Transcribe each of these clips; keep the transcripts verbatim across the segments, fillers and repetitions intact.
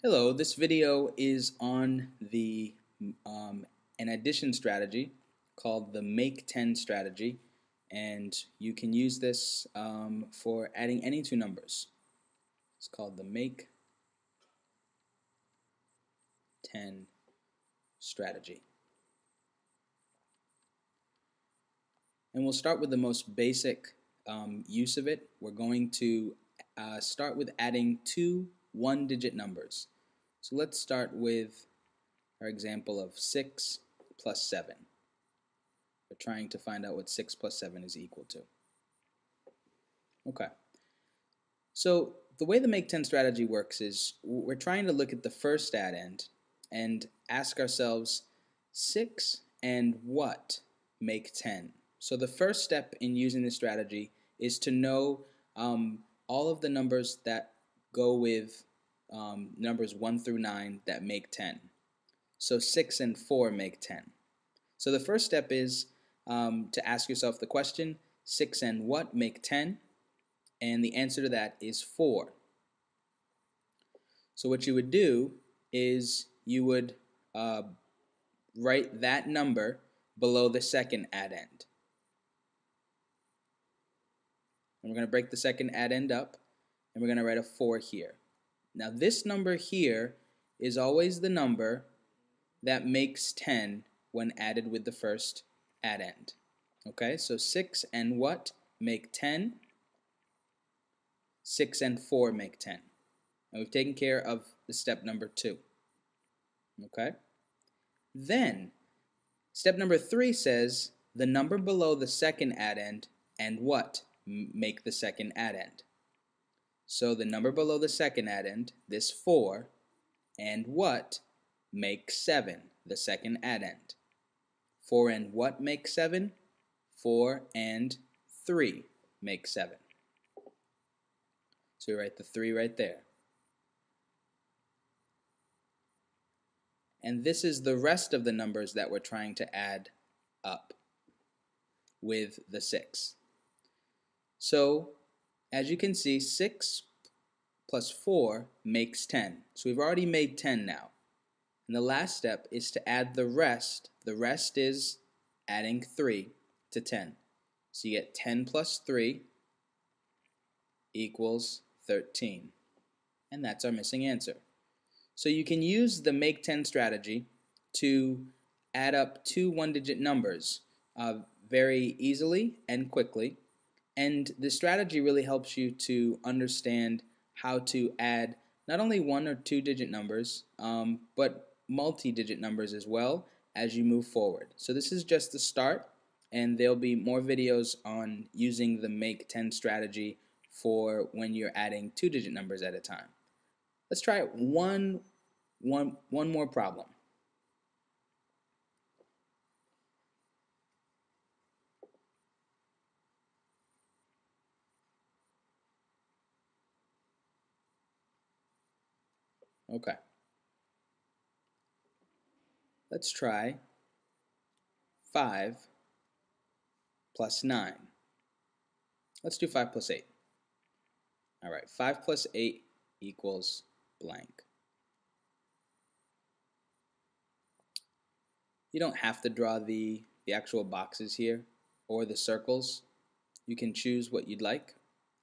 Hello, this video is on the um, an addition strategy called the make ten strategy, and you can use this um, for adding any two numbers. It's called the make ten strategy. And we'll start with the most basic um, use of it. We're going to uh, start with adding two one-digit numbers. So let's start with our example of six plus seven. We're trying to find out what six plus seven is equal to. Okay. So the way the make ten strategy works is we're trying to look at the first addend and ask ourselves, six and what make ten? So the first step in using this strategy is to know um, all of the numbers that go with um, numbers one through nine that make ten. So six and four make ten. So the first step is um, to ask yourself the question, six and what make ten? And the answer to that is four. So what you would do is you would uh, write that number below the second addend. And we're going to break the second addend up, and we're going to write a four here. Now this number here is always the number that makes ten when added with the first addend. Okay, so six and what make ten? six and four make ten. And we've taken care of the step number two. Okay? Then step number three says the number below the second addend and what make the second addend. So the number below the second addend, this four, and what make seven, the second addend. four and what make seven? four and three make seven. So we write the three right there. And this is the rest of the numbers that we're trying to add up with the six. So as you can see, six plus four makes ten. So we've already made ten now. And the last step is to add the rest. The rest is adding three to ten. So you get ten plus three equals thirteen. And that's our missing answer. So you can use the make ten strategy to add up two one-digit numbers uh, very easily and quickly. And the strategy really helps you to understand how to add not only one or two digit numbers, um, but multi-digit numbers as well as you move forward. So this is just the start, and there'll be more videos on using the make ten strategy for when you're adding two digit numbers at a time. Let's try one, one, one more problem. Okay. Let's try five plus nine. Let's do five plus eight. All right, five plus eight equals blank. You don't have to draw the, the actual boxes here or the circles. You can choose what you'd like,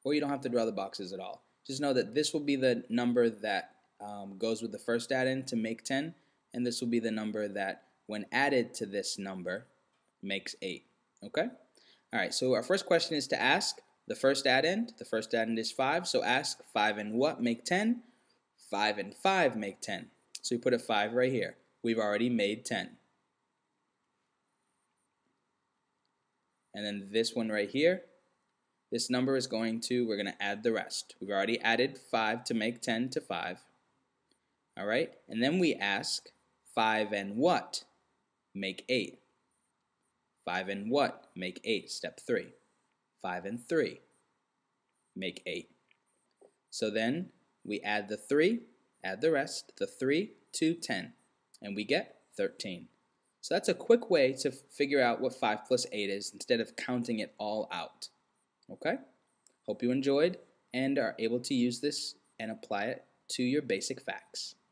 or you don't have to draw the boxes at all. Just know that this will be the number that Um, goes with the first addend to make ten, and this will be the number that when added to this number makes eight. Okay? Alright, so our first question is to ask the first addend. The first addend is five, so ask five and what make ten? five and five make ten. So we put a five right here. We've already made ten. And then this one right here, this number is going to, we're going to add the rest. We've already added five to make ten to five. All right, and then we ask five and what make eight. five and what make eight, step three. five and three make eight. So then we add the three, add the rest, the three to ten, and we get thirteen. So that's a quick way to figure out what five plus eight is instead of counting it all out. Okay? Hope you enjoyed and are able to use this and apply it to your basic facts.